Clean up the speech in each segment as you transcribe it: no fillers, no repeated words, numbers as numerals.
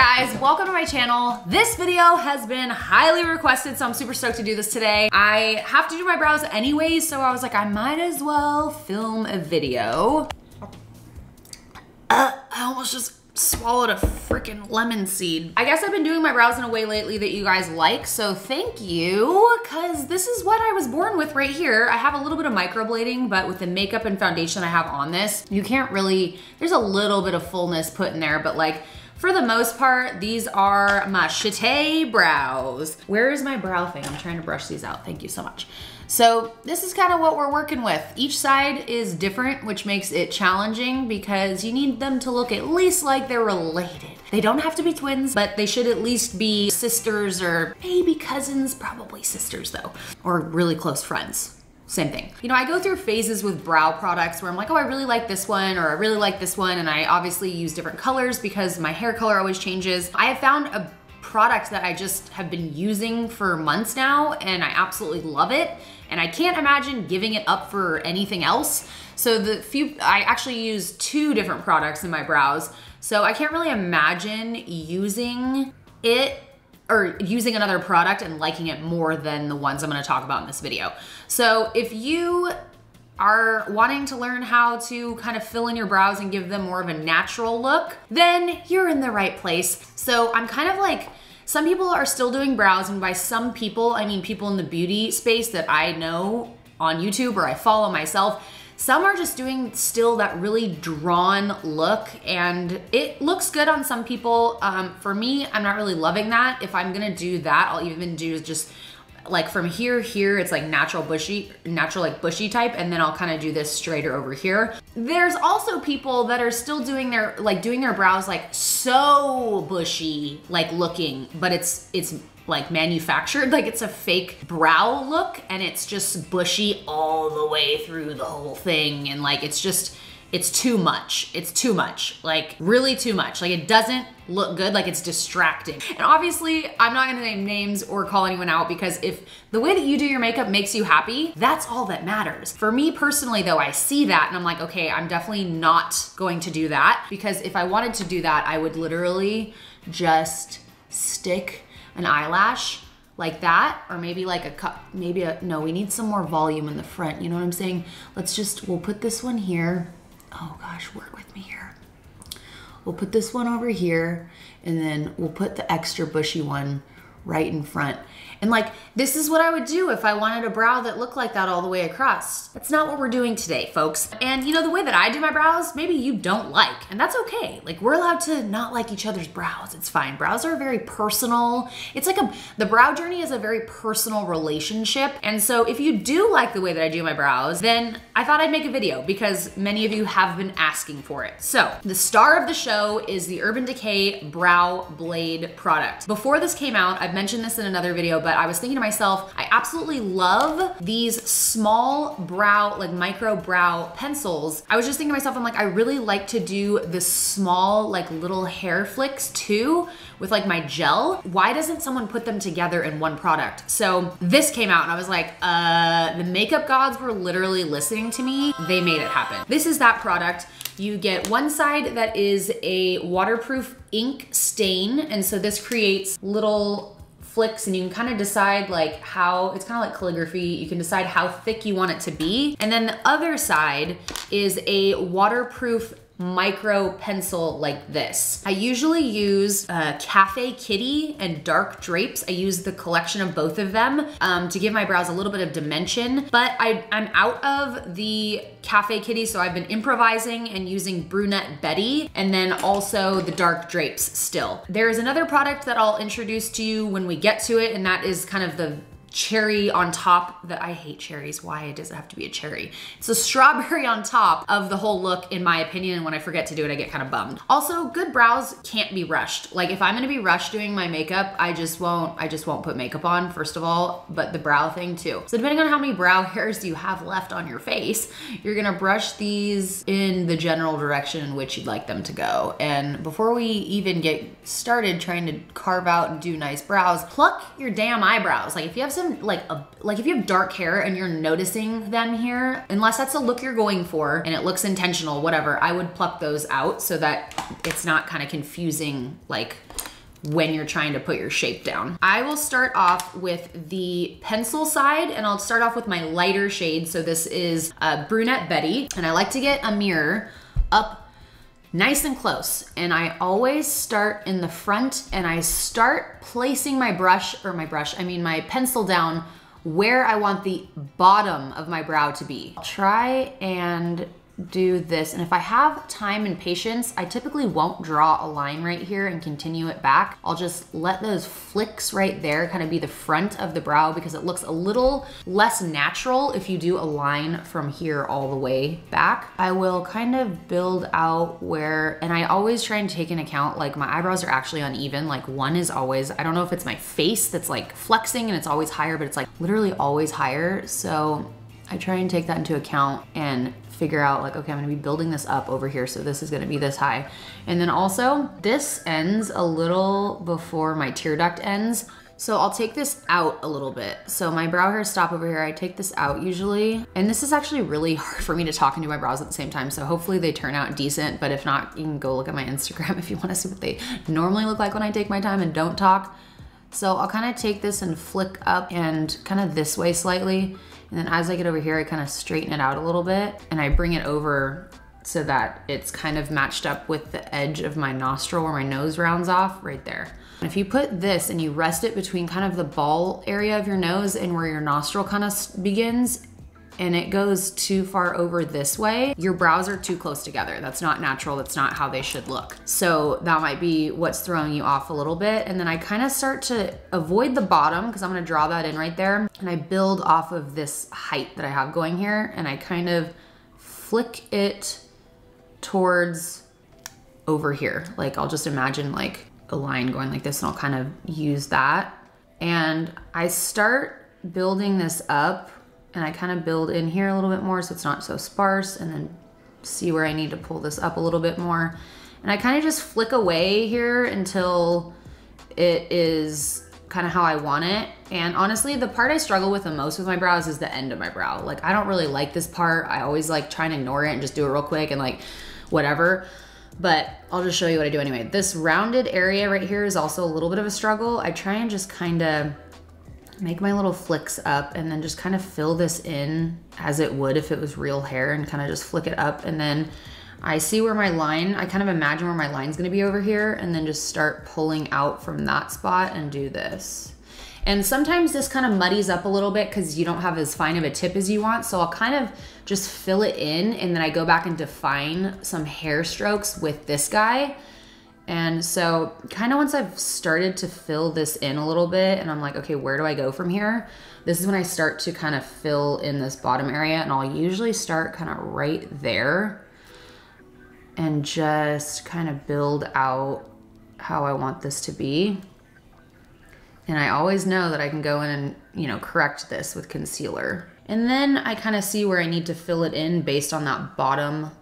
guys, welcome to my channel. This video has been highly requested, so I'm super stoked to do this today. I have to do my brows anyways, so I was like, I might as well film a video. I almost just swallowed a freaking lemon seed. I guess I've been doing my brows in a way lately that you guys like, so thank you, because this is what I was born with right here. I have a little bit of microblading, but with the makeup and foundation I have on this, you can't really, there's a little bit of fullness put in there, but like, for the most part, these are my Shitay brows. Where is my brow thing? I'm trying to brush these out. Thank you so much. So this is kind of what we're working with. Each side is different, which makes it challenging because you need them to look at least like they're related. They don't have to be twins, but they should at least be sisters or maybe cousins, probably sisters though, or really close friends. Same thing. You know, I go through phases with brow products where I'm like, oh, I really like this one, or I really like this one, and I obviously use different colors because my hair color always changes. I have found a product that I just have been using for months now, and I absolutely love it, and I can't imagine giving it up for anything else. So I actually use two different products in my brows, so I can't really imagine using it or using another product and liking it more than the ones I'm gonna talk about in this video. So if you are wanting to learn how to kind of fill in your brows and give them more of a natural look, then you're in the right place. So I'm kind of like, some people are still doing brows, and by some people, I mean people in the beauty space that I know on YouTube or I follow myself. Some are just doing still that really drawn look, and it looks good on some people. For me, I'm not really loving that. If I'm gonna do that, I'll even do just like from here, it's like natural like bushy type, and then I'll kind of do this straighter over here. There's also people that are still doing their brows like so bushy like looking, but it's like manufactured, like it's a fake brow look, and it's just bushy all the way through the whole thing, and like it's just, it's too much. It's too much, like really too much. Like it doesn't look good, like it's distracting. And obviously I'm not gonna name names or call anyone out, because if the way that you do your makeup makes you happy, that's all that matters. For me personally though, I see that and I'm like, okay, I'm definitely not going to do that, because if I wanted to do that, I would literally just stick an eyelash like that, or maybe like a cup, maybe a, no, we need some more volume in the front. You know what I'm saying? Let's just, we'll put this one here. Oh gosh, work with me here. We'll put this one over here, and then we'll put the extra bushy one right in front. And like, this is what I would do if I wanted a brow that looked like that all the way across. That's not what we're doing today, folks. And you know, the way that I do my brows, maybe you don't like, and that's okay. Like, we're allowed to not like each other's brows. It's fine. Brows are very personal. It's like the brow journey is a very personal relationship. And so if you do like the way that I do my brows, then I thought I'd make a video because many of you have been asking for it. So the star of the show is the Urban Decay Brow Blade product. Before this came out, I've mentioned this in another video, but I was thinking to myself, I absolutely love these small brow, like micro brow pencils. I was just thinking to myself, I'm like, I really like to do the small, like little hair flicks too with like my gel. Why doesn't someone put them together in one product? So this came out and I was like, the makeup gods were literally listening to me. They made it happen. This is that product. You get one side that is a waterproof ink stain. And so this creates little flicks, and you can kind of decide like how, it's kind of like calligraphy, you can decide how thick you want it to be. And then the other side is a waterproof micro pencil like this. I usually use Cafe Kitty and Dark Drapes. I use the collection of both of them to give my brows a little bit of dimension, but I'm out of the Cafe Kitty, so I've been improvising and using Brunette Betty, and then also the Dark Drapes still. There is another product that I'll introduce to you when we get to it, and that is kind of the cherry on top. That I hate cherries. Why does it have to be a cherry? It's a strawberry on top of the whole look, in my opinion, and when I forget to do it, I get kind of bummed. Also, good brows can't be rushed. Like if I'm gonna be rushed doing my makeup, I just won't put makeup on, first of all, but the brow thing too. So depending on how many brow hairs you have left on your face, you're gonna brush these in the general direction in which you'd like them to go. And before we even get started trying to carve out and do nice brows, pluck your damn eyebrows. Like if you have if you have dark hair and you're noticing them here, unless that's the look you're going for and it looks intentional, whatever, I would pluck those out so that it's not kind of confusing, like when you're trying to put your shape down. I will start off with the pencil side, and I'll start off with my lighter shade. So this is Brunette Betty, and I like to get a mirror up nice and close, and I always start in the front, and I start placing my my pencil down where I want the bottom of my brow to be. I'll try and do this, and if I have time and patience, I typically won't draw a line right here and continue it back. I'll just let those flicks right there kind of be the front of the brow, because it looks a little less natural if you do a line from here all the way back. I will kind of build out where, and I always try and take into account like my eyebrows are actually uneven. Like one is always, I don't know if it's my face that's like flexing and it's always higher, but it's like literally always higher. So I try and take that into account and figure out like, okay, I'm gonna be building this up over here, so this is gonna be this high. And then also, this ends a little before my tear duct ends, so I'll take this out a little bit. So my brow hairs stop over here, I take this out usually. And this is actually really hard for me to talk and do my brows at the same time, so hopefully they turn out decent, but if not, you can go look at my Instagram if you wanna see what they normally look like when I take my time and don't talk. So I'll kind of take this and flick up and kind of this way slightly. And then as I get over here, I kind of straighten it out a little bit and I bring it over so that it's kind of matched up with the edge of my nostril where my nose rounds off right there. And if you put this and you rest it between kind of the ball area of your nose and where your nostril kind of begins, and it goes too far over this way, your brows are too close together. That's not natural, that's not how they should look. So that might be what's throwing you off a little bit. And then I kind of start to avoid the bottom because I'm gonna draw that in right there. And I build off of this height that I have going here, and I kind of flick it towards over here. Like I'll just imagine like a line going like this, and I'll kind of use that. And I start building this up, and I kind of build in here a little bit more so it's not so sparse, and then see where I need to pull this up a little bit more. And I kind of just flick away here until it is kind of how I want it. And honestly, the part I struggle with the most with my brows is the end of my brow. Like I don't really like this part. I always like try and ignore it and just do it real quick and like whatever. But I'll just show you what I do anyway. This rounded area right here is also a little bit of a struggle. I try and just kind of make my little flicks up and then just kind of fill this in as it would if it was real hair, and kind of just flick it up. And then I see where my line, I kind of imagine where my line's gonna be over here, and then just start pulling out from that spot and do this. And sometimes this kind of muddies up a little bit because you don't have as fine of a tip as you want. So I'll kind of just fill it in, and then I go back and define some hair strokes with this guy. And so kind of once I've started to fill this in a little bit and I'm like, okay, where do I go from here? This is when I start to kind of fill in this bottom area, and I'll usually start kind of right there and just kind of build out how I want this to be. And I always know that I can go in and, you know, correct this with concealer. And then I kind of see where I need to fill it in based on that bottom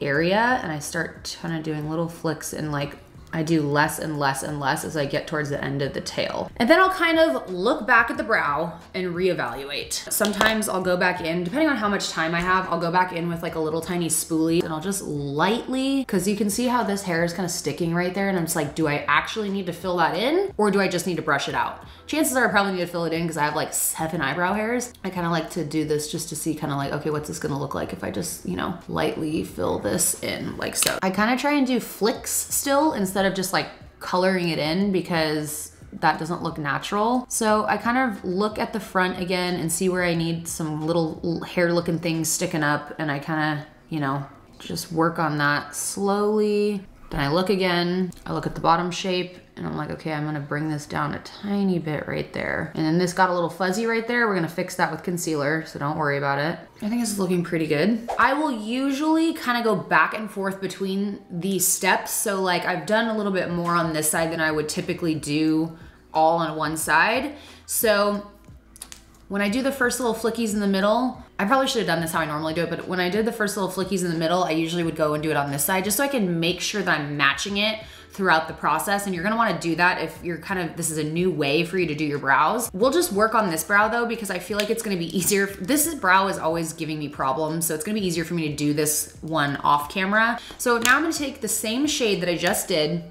area, and I start kind of doing little flicks, and like I do less and less and less as I get towards the end of the tail. And then I'll kind of look back at the brow and reevaluate. Sometimes I'll go back in, depending on how much time I have, I'll go back in with like a little tiny spoolie, and I'll just lightly, cause you can see how this hair is kind of sticking right there, and I'm just like, do I actually need to fill that in, or do I just need to brush it out? Chances are I probably need to fill it in cause I have like 7 eyebrow hairs. I kind of like to do this just to see kind of like, okay, what's this gonna look like if I just, you know, lightly fill this in like so. I kind of try and do flicks still instead of just like coloring it in, because that doesn't look natural. So I kind of look at the front again and see where I need some little hair looking things sticking up, and I kind of, you know, just work on that slowly. Then I look again, I look at the bottom shape, and I'm like, okay, I'm gonna bring this down a tiny bit right there. And then this got a little fuzzy right there. We're gonna fix that with concealer, so don't worry about it. I think this is looking pretty good. I will usually kind of go back and forth between these steps. So like I've done a little bit more on this side than I would typically do all on one side. So when I do the first little flickies in the middle, I probably should have done this how I normally do it, but when I did the first little flickies in the middle, I usually would go and do it on this side just so I can make sure that I'm matching it throughout the process. And you're gonna wanna do that if you're kind of, this is a new way for you to do your brows. We'll just work on this brow though, because I feel like it's gonna be easier. This brow is always giving me problems, so it's gonna be easier for me to do this one off camera. So now I'm gonna take the same shade that I just did,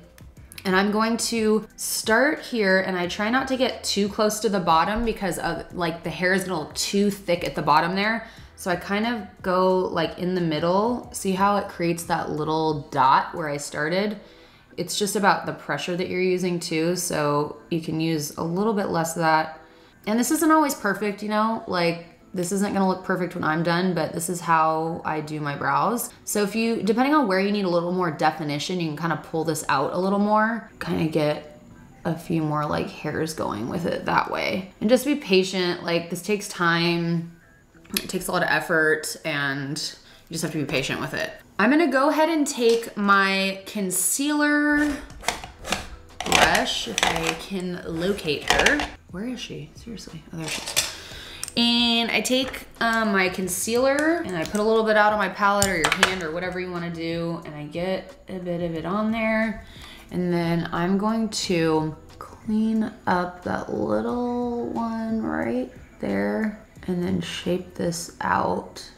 And I'm going to start here, and I try not to get too close to the bottom because of like the hair is a little too thick at the bottom there. So I kind of go like in the middle. See how it creates that little dot where I started? It's just about the pressure that you're using too. So you can use a little bit less of that. And this isn't always perfect, you know, like this isn't gonna look perfect when I'm done, but this is how I do my brows. So if you, depending on where you need a little more definition, you can kind of pull this out a little more, kind of get a few more like hairs going with it that way. And just be patient, like this takes time, it takes a lot of effort, and you just have to be patient with it. I'm gonna go ahead and take my concealer brush, if I can locate her. Where is she? Seriously, oh, there she is. And I take my concealer and I put a little bit out on my palette or your hand or whatever you want to do, and I get a bit of it on there. And then I'm going to clean up that little one right there and then shape this out.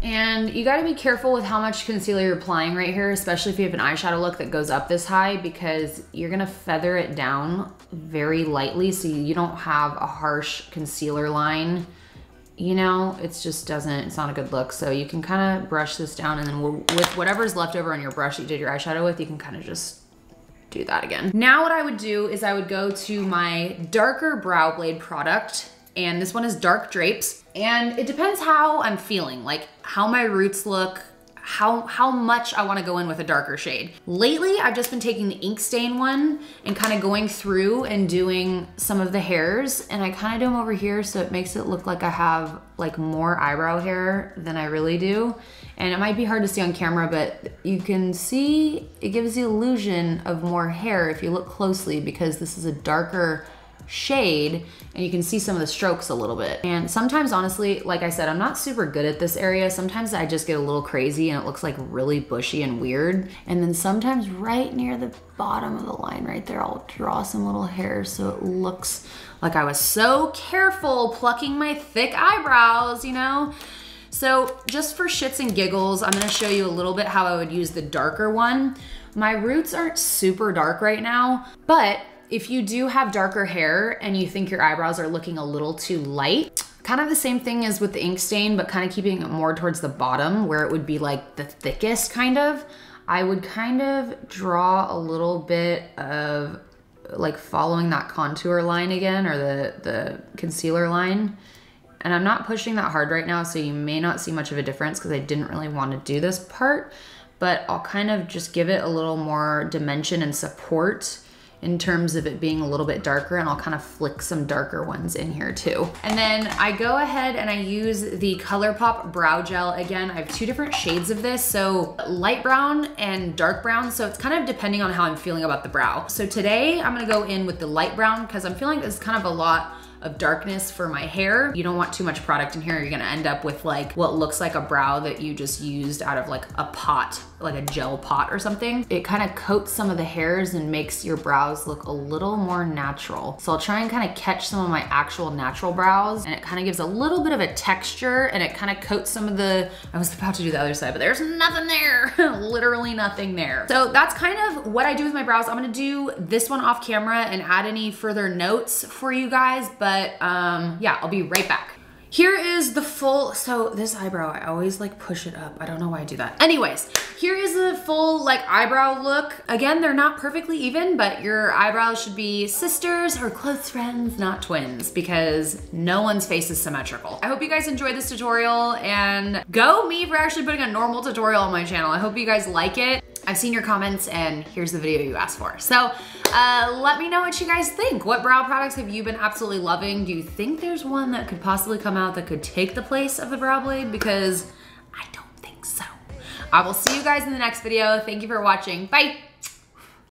And you gotta be careful with how much concealer you're applying right here, especially if you have an eyeshadow look that goes up this high, because you're gonna feather it down very lightly so you don't have a harsh concealer line. You know, it's just doesn't, it's not a good look. So you can kind of brush this down, and then with whatever's left over on your brush that you did your eyeshadow with, you can kind of just do that again. Now what I would do is I would go to my darker brow blade product, and this one is Dark Drapes. And it depends how I'm feeling, like how my roots look, how much I wanna go in with a darker shade. Lately, I've just been taking the ink stain one and kind of going through and doing some of the hairs, and I kind of do them over here so it makes it look like I have like more eyebrow hair than I really do. And it might be hard to see on camera, but you can see it gives the illusion of more hair if you look closely, because this is a darker shade and you can see some of the strokes a little bit. And sometimes, honestly, like I said, I'm not super good at this area. Sometimes I just get a little crazy and it looks like really bushy and weird. And then sometimes right near the bottom of the line right there, I'll draw some little hairs so it looks like I was so careful plucking my thick eyebrows, you know? So just for shits and giggles, I'm gonna show you a little bit how I would use the darker one. My roots aren't super dark right now, but if you do have darker hair and you think your eyebrows are looking a little too light, kind of the same thing as with the ink stain, but kind of keeping it more towards the bottom where it would be like the thickest kind of, I would kind of draw a little bit of like following that contour line again, or the concealer line. And I'm not pushing that hard right now, so you may not see much of a difference because I didn't really want to do this part, but I'll kind of just give it a little more dimension and support in terms of it being a little bit darker, and I'll kind of flick some darker ones in here too. And then I go ahead and I use the ColourPop Brow Gel. Again, I have two different shades of this, so light brown and dark brown, so it's kind of depending on how I'm feeling about the brow. So today I'm gonna go in with the light brown because I'm feeling there's kind of a lot of darkness for my hair. You don't want too much product in here. You're gonna end up with like what looks like a brow that you just used out of like a pot, like a gel pot or something. It kind of coats some of the hairs and makes your brows look a little more natural. So I'll try and kind of catch some of my actual natural brows, and it kind of gives a little bit of a texture, and it kind of coats some of the, I was about to do the other side, but there's nothing there, literally nothing there. So that's kind of what I do with my brows. I'm gonna do this one off camera and add any further notes for you guys, but yeah, I'll be right back. Here is the full, so this eyebrow, I always like push it up. I don't know why I do that. Anyways, here is the full like eyebrow look. Again, they're not perfectly even, but your eyebrows should be sisters or close friends, not twins, because no one's face is symmetrical. I hope you guys enjoyed this tutorial, and go me for actually putting a normal tutorial on my channel. I hope you guys like it. I've seen your comments, and here's the video you asked for. So let me know what you guys think. What brow products have you been absolutely loving? Do you think there's one that could possibly come out that could take the place of the brow blade? Because I don't think so. I will see you guys in the next video. Thank you for watching. Bye.